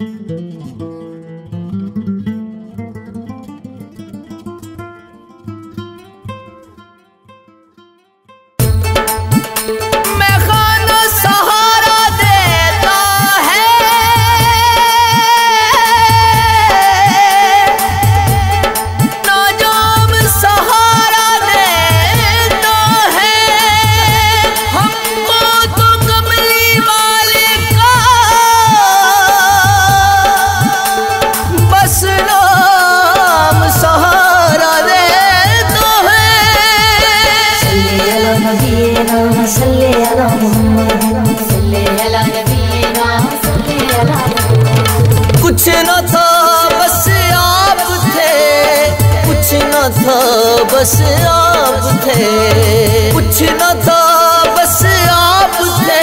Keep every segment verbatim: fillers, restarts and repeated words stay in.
कुछ न था बस आप थे, कुछ न था बस आप थे,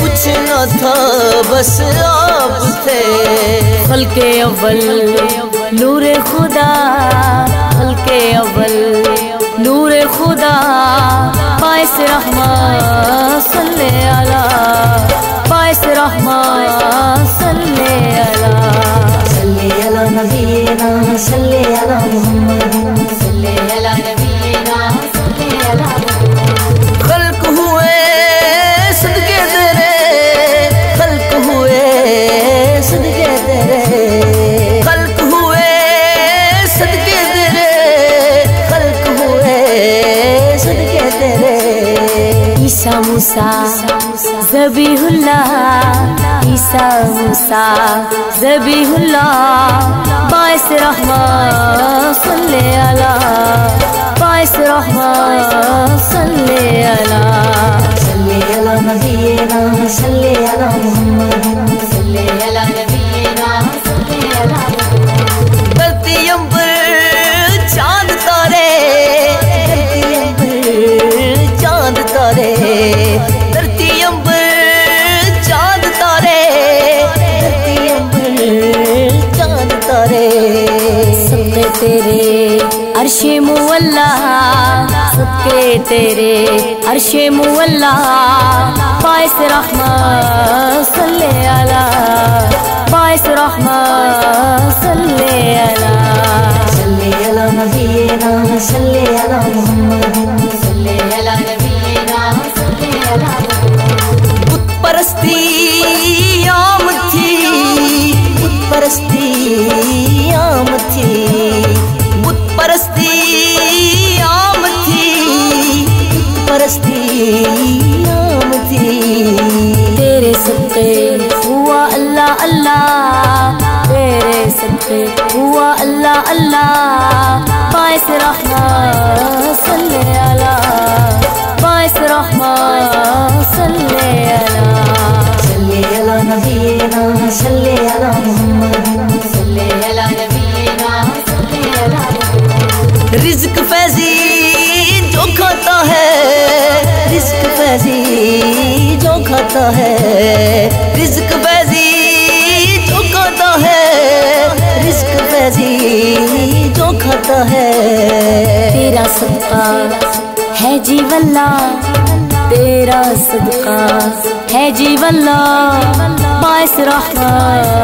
कुछ न था बस आप थे, कुछ न था बस आप थे। खल्के अव्वल नूरे खुदा, खल्के अव्वल नूरे खुदा, बाइस रहमान सल्ले अला, बाइस रहमान सल्ले अला, सल्ले अला नबीना सल्ले अला मुहम्मद, सल्ले अला नबीना सल्ले अला। खल्क हुए सदके तेरे, खल्क हुए सदके तेरे, खल्क हुए सदके तेरे, खल्क हुए सदके तेरे। ईसा मूसा ज़बीहुल्लाह, ईसा मूसा ज़बीहुल्लाह, बाइस रहमान सल्ले अला, बाइस रहमान सल्ले अला, सल्ले अला नबीना सल्ले अला मुहम्मद, सल्ले अला नबीना सल्ले अला। धरतियों पर चांद तारे, धरतियों पर चांद तारे, धरतियों पर चांद तारे, धरतियों पर चांद तारे। सबके तेरे अर्शे मुअल्ला, सबके तेरे अर्शे मुअल्ला, बाइस रहमान सल्ले अला, बाइस रहमान सल्ले अला, सल्ले अला नबीना सल्ले अला मुहम्मद, सल्ले अला नबीना सल्ले अला। बुत परस्ती आम थी, बुत परस्ती आम थी, बुत परस्ती आम थी, बुत परस्ती आम थी। तेरे सबके हुआ अल्लाह अल्लाह, तेरे सबके हुआ अल्लाह अल्लाह, बाइस रहमान सल्ले अला, बाइस रहमान सल्ले अला, सल्ले अला नबीना सल्ले अला मुहम्मद, सल्ले अला नबीना सल्ले अला। रिज्क फैजी जो खाता है, रिज्क फैजी जो खाता है, रिज्क फैजी जो खाता है, रिज्क फैजी जो खाता है। तेरा सदका है जीवल्ला, तेरा सदका है जीवल्ला, बाइस रहमान